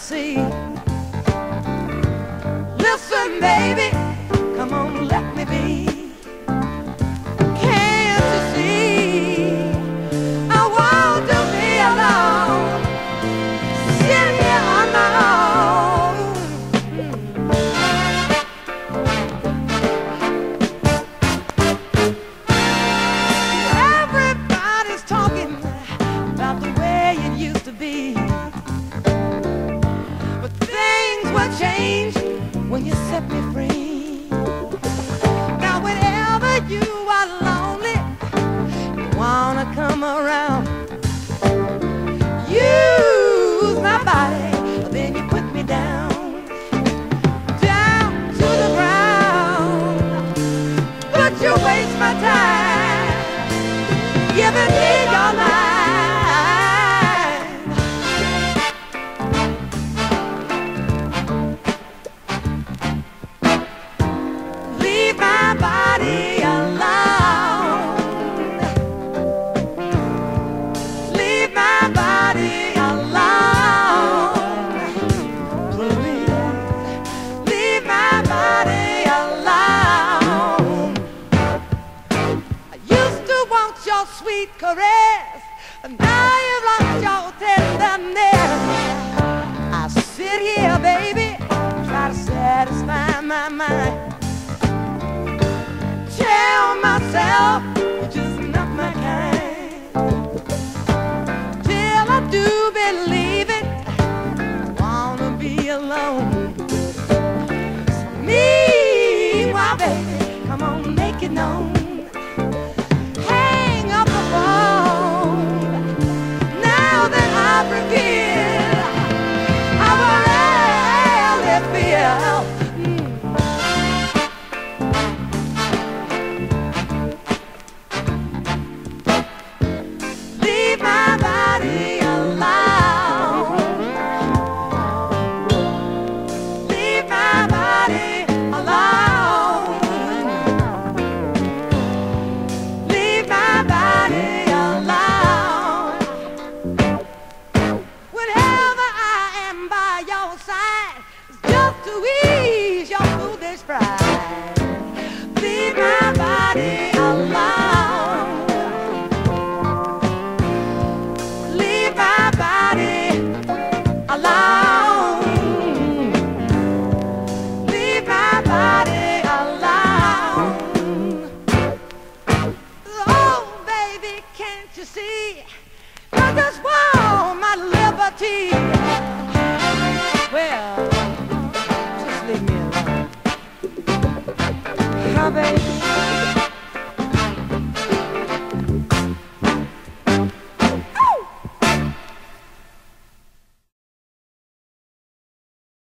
see. Listen, baby, come on, let me be. Can't you see? I want to be alone, sitting here on my own. Everybody's talking about the way it used to be, but things will change when you set me free. Now whenever you are lonely, you wanna come around. Use my body, then you put me down, down to the ground. But you waste my time, giving me your life. Your sweet caress, and now you've lost your tenderness. I sit here, baby, try to satisfy my mind. Tell myself you're just not my kind. Till I do believe it, I wanna be alone. So meanwhile, baby, come on, make it known. Well, just leave me alone. Hi, baby.